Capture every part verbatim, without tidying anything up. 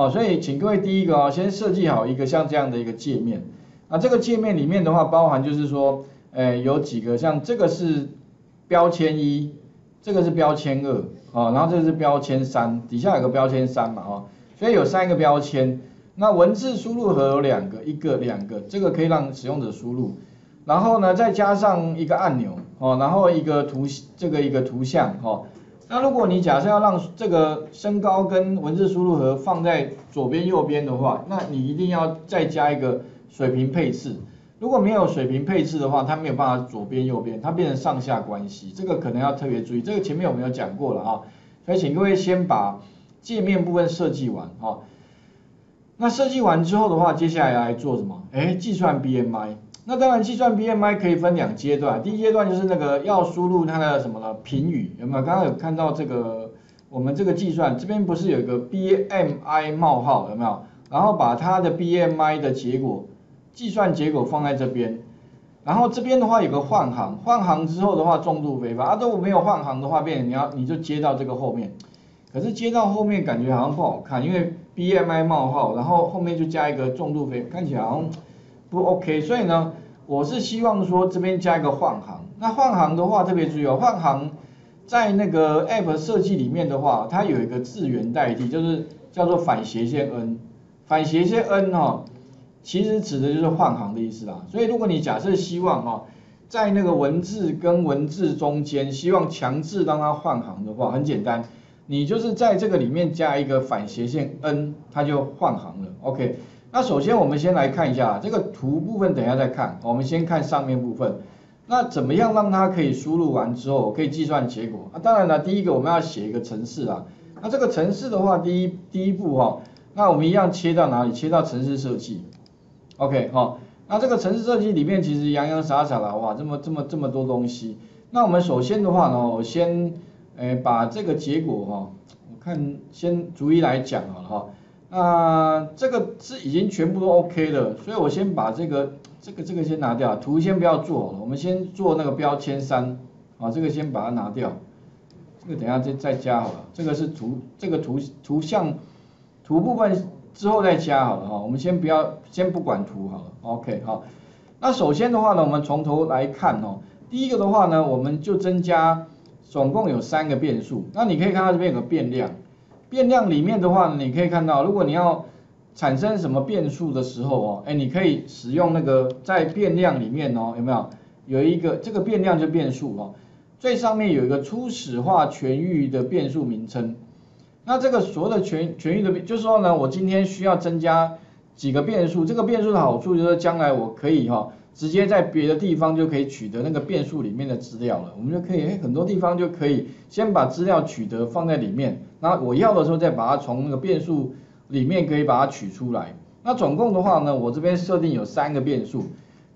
哦，所以请各位第一个哦，先设计好一个像这样的一个界面。啊，这个界面里面的话，包含就是说，呃，有几个像这个是标签一，这个是标签二，哦，然后这个是标签三，底下有个标签三嘛，哦，所以有三个标签。那文字输入盒有两个，一个两个，这个可以让使用者输入。然后呢，再加上一个按钮，哦，然后一个图这个一个图像，哦。那如果你假设要让这个身高跟文字输入盒放在左边右边的话，那你一定要再加一个水平配置。如果没有水平配置的话，它没有办法左边右边，它变成上下关系，这个可能要特别注意。这个前面我们有讲过了啊，所以请各位先把界面部分设计完啊。那设计完之后的话，接下来来做什么？哎，计算 B M I。那当然，计算 B M I 可以分两阶段。第一阶段就是那个要输入它的什么呢？评语有没有？刚刚有看到这个，我们这个计算这边不是有一个 B M I 冒号有没有？然后把它的 B M I 的结果计算结果放在这边，然后这边的话有个换行，换行之后的话重度非法啊，都没有换行的话，变成你要你就接到这个后面，可是接到后面感觉好像不好看，因为 B M I 冒号，然后后面就加一个重度非法，看起来好像。不 OK， 所以呢，我是希望说这边加一个换行。那换行的话特别注意哦，换行在那个 App 设计里面的话，它有一个字元代替，就是叫做反斜线 N。反斜线 N 哦，其实指的就是换行的意思啦。所以如果你假设希望哦，在那个文字跟文字中间，希望强制让它换行的话，很简单，你就是在这个里面加一个反斜线 N， 它就换行了。OK。那首先我们先来看一下这个图部分，等一下再看。我们先看上面部分。那怎么样让它可以输入完之后可以计算结果？啊，当然了，第一个我们要写一个程式啊。那这个程式的话，第一第一步哈、哦，那我们一样切到哪里？切到程式设计。OK 哈、哦，那这个程式设计里面其实洋洋洒洒啦，哇，这么这么这么多东西。那我们首先的话呢，我先诶把这个结果哈、哦，我看先逐一来讲好了哈。哦那、呃、这个是已经全部都 OK 了，所以我先把这个这个这个先拿掉，图先不要做了，我们先做那个标签三啊，这个先把它拿掉，这个等一下再再加好了，这个是图这个图图像图部分之后再加好了哈，我们先不要先不管图好了 ，OK 好，那首先的话呢，我们从头来看哦，第一个的话呢，我们就增加总共有三个变数，那你可以看到这边有个变量。变量里面的话呢，你可以看到，如果你要产生什么变数的时候哦，哎，你可以使用那个在变量里面哦，有没有有一个这个变量就变数哦，最上面有一个初始化全域的变数名称。那这个所有的全全域的，就是说呢，我今天需要增加几个变数，这个变数的好处就是将来我可以哈、哦，直接在别的地方就可以取得那个变数里面的资料了，我们就可以哎很多地方就可以先把资料取得放在里面。那我要的时候再把它从那个变数里面可以把它取出来。那总共的话呢，我这边设定有三个变数。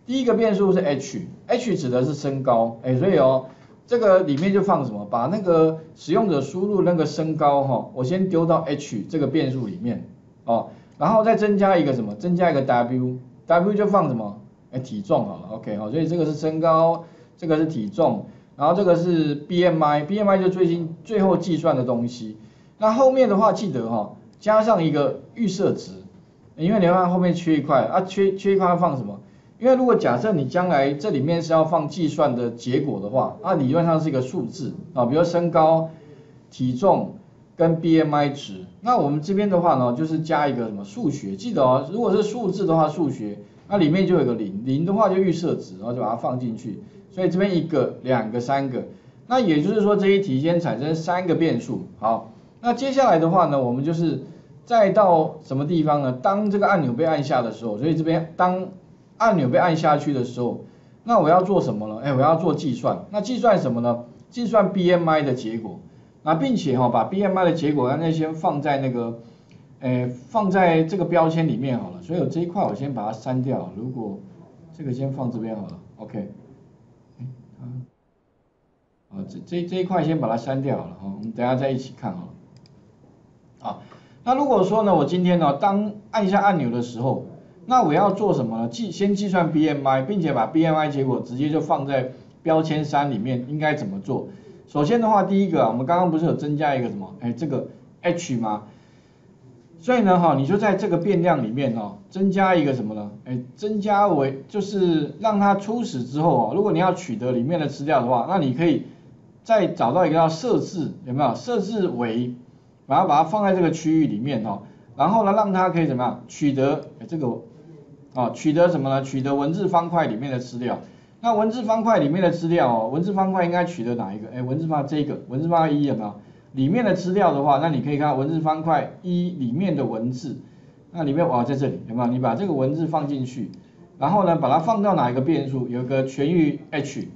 第一个变数是 H，H 指的是身高，哎，所以哦，这个里面就放什么？把那个使用者输入那个身高哈、哦，我先丢到 H 这个变数里面哦，然后再增加一个什么？增加一个 W，W 就放什么？哎，体重好了 ，OK 好，所以这个是身高，这个是体重，然后这个是 B M I，B M I 就最新最后计算的东西。那后面的话记得哈、哦，加上一个预设值，因为你看后面缺一块啊，缺缺一块要放什么？因为如果假设你将来这里面是要放计算的结果的话，啊理论上是一个数字啊，比如身高、体重跟 B M I 值。那我们这边的话呢，就是加一个什么数学，记得哦，如果是数字的话，数学那里面就有个零，零的话就预设值，然后就把它放进去。所以这边一个、两个、三个，那也就是说这一题先产生三个变数，好。那接下来的话呢，我们就是再到什么地方呢？当这个按钮被按下的时候，所以这边当按钮被按下去的时候，那我要做什么呢？哎，我要做计算。那计算什么呢？计算 B M I 的结果。那并且哈、哦，把 B M I 的结果，那先放在那个，哎，放在这个标签里面好了。所以我这一块我先把它删掉。如果这个先放这边好了 ，OK。啊，这这这一块先把它删掉好了哈，我们等一下再一起看好了。啊，那如果说呢，我今天呢、哦，当按下按钮的时候，那我要做什么呢？计先计算 B M I， 并且把 B M I 结果直接就放在标签三里面，应该怎么做？首先的话，第一个、啊、我们刚刚不是有增加一个什么？哎，这个 H 吗？所以呢哈，你就在这个变量里面哦，增加一个什么呢？哎，增加为就是让它初始之后哦，如果你要取得里面的资料的话，那你可以再找到一个叫设置，有没有？设置为，然后把它放在这个区域里面哦，然后呢让它可以怎么样取得这个哦，取得什么呢？取得文字方块里面的资料。那文字方块里面的资料哦，文字方块应该取得哪一个？哎，文字方块这个，文字方块一有没有？里面的资料的话，那你可以看文字方块一里面的文字，那里面哇在这里有没有？你把这个文字放进去，然后呢把它放到哪一个变数？有个全域 H，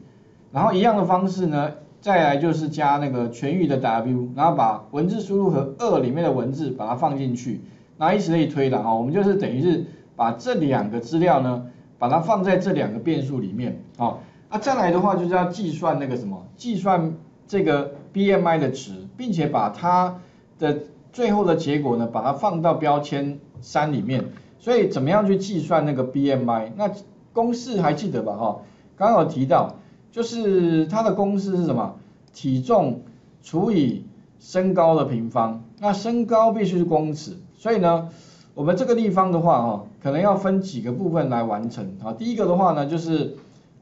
然后一样的方式呢，再来就是加那个全域的 W， 然后把文字输入和二里面的文字把它放进去，那以此类推了啊，我们就是等于是把这两个资料呢，把它放在这两个变数里面啊，啊再来的话就是要计算那个什么，计算这个 B M I 的值，并且把它的最后的结果呢，把它放到标签三里面。所以怎么样去计算那个 B M I？ 那公式还记得吧？哈，刚刚有提到，就是它的公式是什么？体重除以身高的平方。那身高必须是公尺，所以呢，我们这个地方的话，哈，可能要分几个部分来完成。啊，第一个的话呢，就是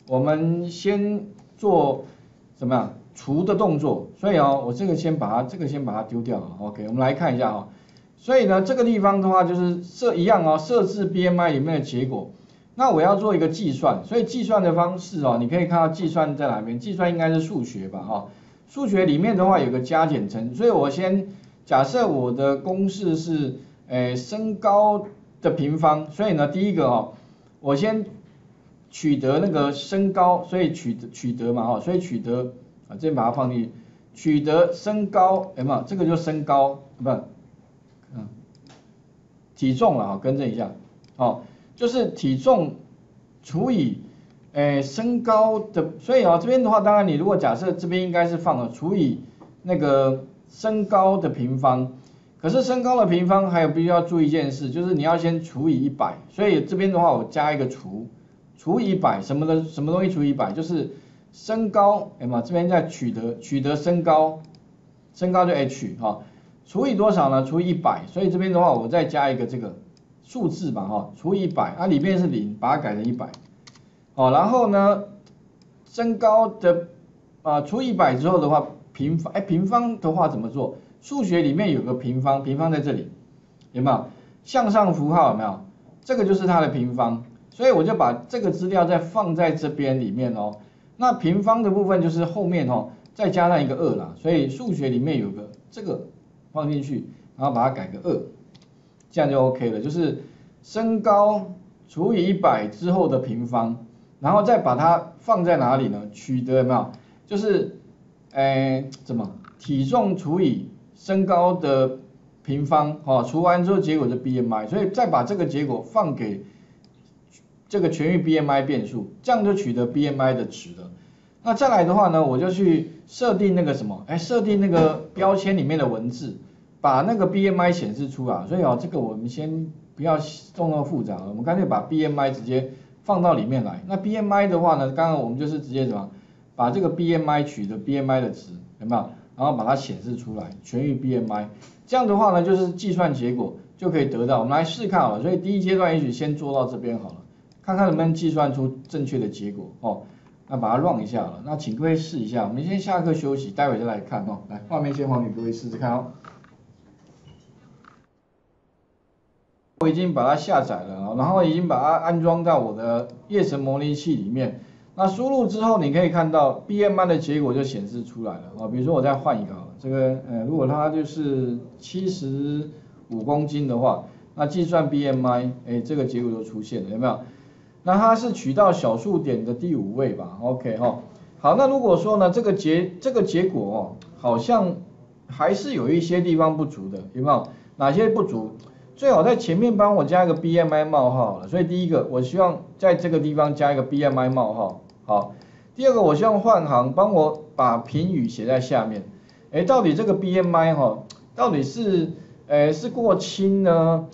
我们先做怎么样？除的动作，所以哦，我这个先把它，这个先把它丢掉了。OK， 我们来看一下哈、哦，所以呢，这个地方的话就是设一样哦，设置 B M I 里面的结果。那我要做一个计算，所以计算的方式哦，你可以看到计算在哪边，计算应该是数学吧哈、哦，数学里面的话有个加减乘，所以我先假设我的公式是诶身高的平方，所以呢，第一个哦，我先取得那个身高，所以取得取得嘛哈、哦，所以取得。啊，这边把它放进去，取得身高，有没有？这个就身高，不，嗯，体重了哈，更正一下，哦，就是体重除以，诶、欸，身高的，所以啊、哦，这边的话，当然你如果假设这边应该是放了除以那个身高的平方，可是身高的平方还有必须要注意一件事，就是你要先除以一百，所以这边的话我加一个除，除以一百，什么的，什么东西除以一百，就是。身高，哎嘛，这边再取得取得身高，身高就 h 哈、哦，除以多少呢？除以一百，所以这边的话，我再加一个这个数字吧哈、哦，除以一百，啊里面是零，把它改成一百，哦，然后呢，身高的啊、呃、除以一百之后的话，平方，哎平方的话怎么做？数学里面有个平方，平方在这里，有没有？向上符号有没有？这个就是它的平方，所以我就把这个资料再放在这边里面哦。那平方的部分就是后面哦，再加上一个二啦，所以数学里面有个这个放进去，然后把它改个二，这样就 OK 了。就是身高除以一百之后的平方，然后再把它放在哪里呢？取得有没有？就是诶、欸、怎么体重除以身高的平方哦，除完之后结果是 B M I， 所以再把这个结果放给。这个全域 B M I 变数，这样就取得 B M I 的值了。那再来的话呢，我就去设定那个什么，哎，设定那个标签里面的文字，把那个 B M I 显示出来。所以哦，这个我们先不要弄那么复杂了，我们干脆把 B M I 直接放到里面来。那 B M I 的话呢，刚刚我们就是直接什么，把这个 B M I 取得 B M I 的值，有没有？然后把它显示出来，全域 B M I。这样的话呢，就是计算结果就可以得到。我们来试看好了，所以第一阶段也许先做到这边好了。看看能不能计算出正确的结果哦，那把它 run 一下了，那请各位试一下，我们先下课休息，待会再来看哦，来画面先还给各位试试看哦。我已经把它下载了，然后已经把它安装到我的夜神模拟器里面，那输入之后你可以看到 B M I 的结果就显示出来了哦，比如说我再换一个好了，这个呃如果它就是七十五公斤的话，那计算 B M I， 哎这个结果就出现了，有没有？那它是取到小数点的第五位吧 ，OK 哈、哦。好，那如果说呢，这个结这个结果哦，好像还是有一些地方不足的，有没有？哪些不足？最好在前面帮我加一个 B M I 冒号好了。所以第一个，我希望在这个地方加一个 B M I 冒号。好，第二个，我希望换行帮我把评语写在下面。哎，到底这个 B M I 哈、哦，到底是哎是过轻呢？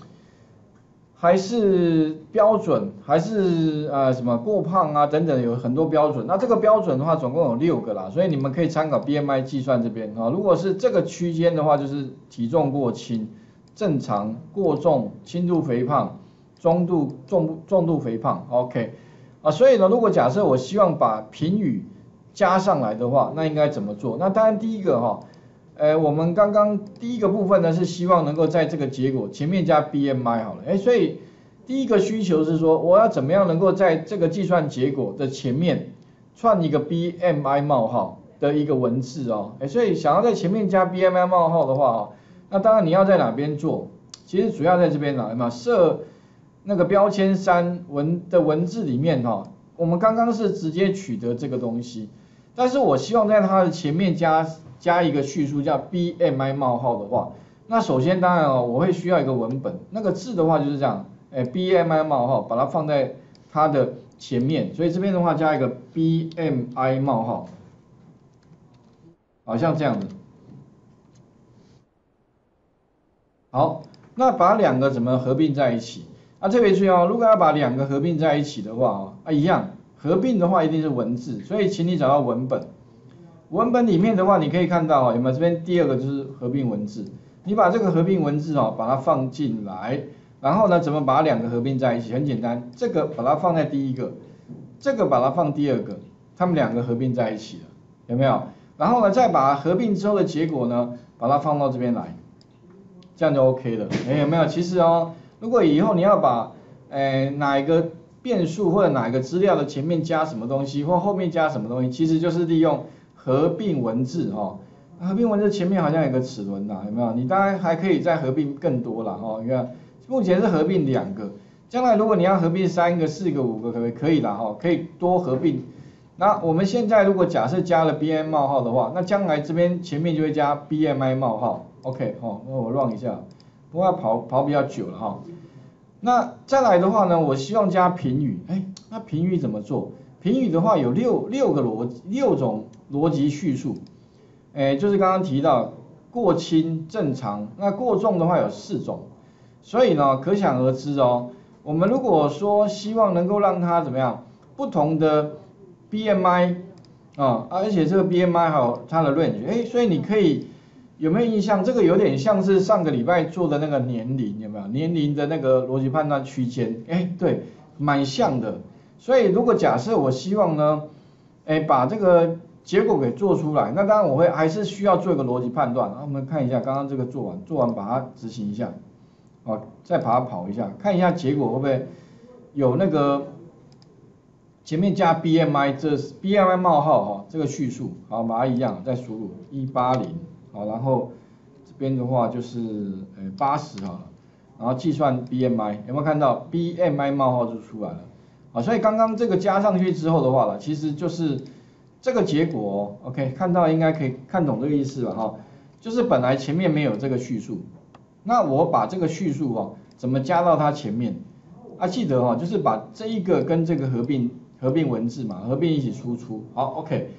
还是标准，还是呃什么过胖啊等等，有很多标准。那这个标准的话，总共有六个啦，所以你们可以参考 B M I 计算这边啊、哦。如果是这个区间的话，就是体重过轻；正常、过重、轻度肥胖、中度、重重度肥胖 ，OK， 啊，所以呢，如果假设我希望把评语加上来的话，那应该怎么做？那当然第一个哈、哦，呃，我们刚刚第一个部分呢是希望能够在这个结果前面加 B M I 好了，哎，所以第一个需求是说我要怎么样能够在这个计算结果的前面串一个 B M I 冒号的一个文字哦，哎，所以想要在前面加 B M I 冒号的话哦，那当然你要在哪边做？其实主要在这边啦，嘛设那个标签三文的文字里面哈、哦，我们刚刚是直接取得这个东西。但是我希望在它的前面加加一个叙述叫 B M I 冒号的话，那首先当然哦，我会需要一个文本，那个字的话就是这样，哎 ，B M I 冒号，把它放在它的前面，所以这边的话加一个 B M I 冒号，好像这样的。好，那把两个怎么合并在一起？啊，特别注意哦，如果要把两个合并在一起的话哦，啊一样。合并的话一定是文字，所以请你找到文本。文本里面的话，你可以看到啊，有没有这边第二个就是合并文字？你把这个合并文字哦，把它放进来，然后呢，怎么把两个合并在一起？很简单，这个把它放在第一个，这个把它放第二个，它们两个合并在一起了，有没有？然后呢，再把合并之后的结果呢，把它放到这边来，这样就 OK 了。哎，有没有？其实哦，如果以后你要把哎哪一个变数或者哪一个资料的前面加什么东西，或后面加什么东西，其实就是利用合并文字哈、哦。合并文字前面好像有个齿轮啦，有没有？你当然还可以再合并更多啦哈、哦。你看，目前是合并两个，将来如果你要合并三个、四个、五个，可不可以啦哈、哦？可以多合并。那我们现在如果假设加了 B M I 冒号的话，那将来这边前面就会加 B M I 冒号。OK 哈、哦，那我 run 一下，不过要跑跑比较久了哈。哦那再来的话呢，我希望加评语，哎，那评语怎么做？评语的话有六六个逻六种逻辑叙述，哎，就是刚刚提到过轻、正常，那过重的话有四种，所以呢，可想而知哦，我们如果说希望能够让它怎么样，不同的 B M I 啊、嗯，而且这个 B M I 还有它的 range， 哎，所以你可以。有没有印象？这个有点像是上个礼拜做的那个年龄，有没有？年龄的那个逻辑判断区间，哎，对，蛮像的。所以如果假设我希望呢，哎，把这个结果给做出来，那当然我会还是需要做一个逻辑判断。我们看一下刚刚这个做完，做完把它执行一下，哦，再把它跑一下，看一下结果会不会有那个前面加 B M I 这 B M I 冒号哈、哦，这个叙述，好，把它一样再输入一八零。好，然后这边的话就是呃八十好了，然后计算 B M I， 有没有看到 B M I 冒号就出来了？好，所以刚刚这个加上去之后的话了，其实就是这个结果、哦、，OK， 看到应该可以看懂这个意思了哈、哦，就是本来前面没有这个叙述，那我把这个叙述哦怎么加到它前面？啊，记得哦，就是把这一个跟这个合并合并文字嘛，合并一起输出。好 ，OK，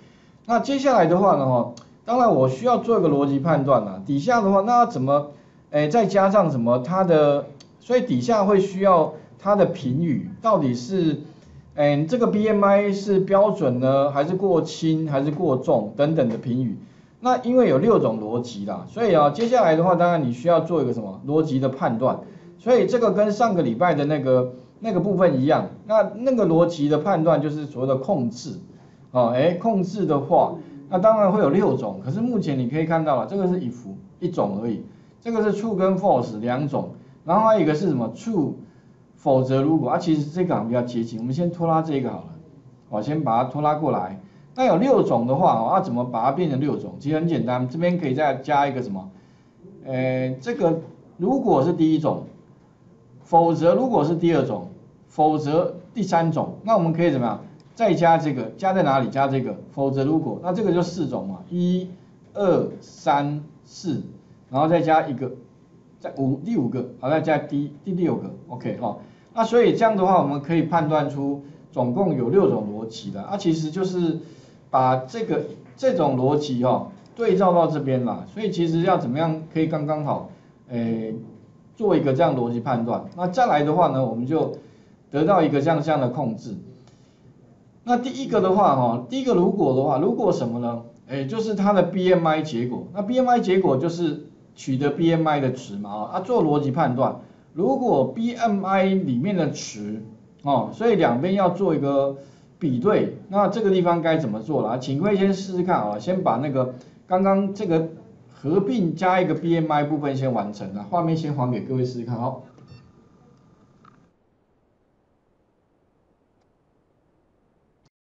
那接下来的话呢、哦当然，我需要做一个逻辑判断啦。底下的话，那怎么，哎，再加上什么它的，所以底下会需要它的评语，到底是，哎，这个 B M I 是标准呢，还是过轻，还是过重等等的评语。那因为有六种逻辑啦，所以啊，接下来的话，当然你需要做一个什么逻辑的判断。所以这个跟上个礼拜的那个那个部分一样，那那个逻辑的判断就是所谓的控制，哦，哎，控制的话。那当然会有六种，可是目前你可以看到了，这个是 if 一种而已，这个是 true 跟 false 两种，然后还有一个是什么 true 否则如果啊，其实这个比较接近，我们先拖拉这个好了，我先把它拖拉过来。那有六种的话，啊怎么把它变成六种？其实很简单，这边可以再加一个什么，呃，这个如果是第一种，否则如果是第二种，否则第三种，那我们可以怎么样？再加这个，加在哪里？加这个，否则如果，那这个就四种嘛，一、二、三、四，然后再加一个，再五第五个，好，再加第第六个 ，OK 哈、哦。那所以这样的话，我们可以判断出总共有六种逻辑的，啊，其实就是把这个这种逻辑哈、哦、对照到这边啦。所以其实要怎么样可以刚刚好，诶，做一个这样逻辑判断。那再来的话呢，我们就得到一个这样这样的控制。那第一个的话，哈，第一个如果的话，如果什么呢？哎，就是它的 B M I 结果。那 B M I 结果就是取得 B M I 的值嘛，啊，做逻辑判断，如果 B M I 里面的值哦，所以两边要做一个比对，那这个地方该怎么做了？请各位先试试看啊，先把那个刚刚这个合并加一个 B M I 部分先完成啊，画面先还给各位试试看哦。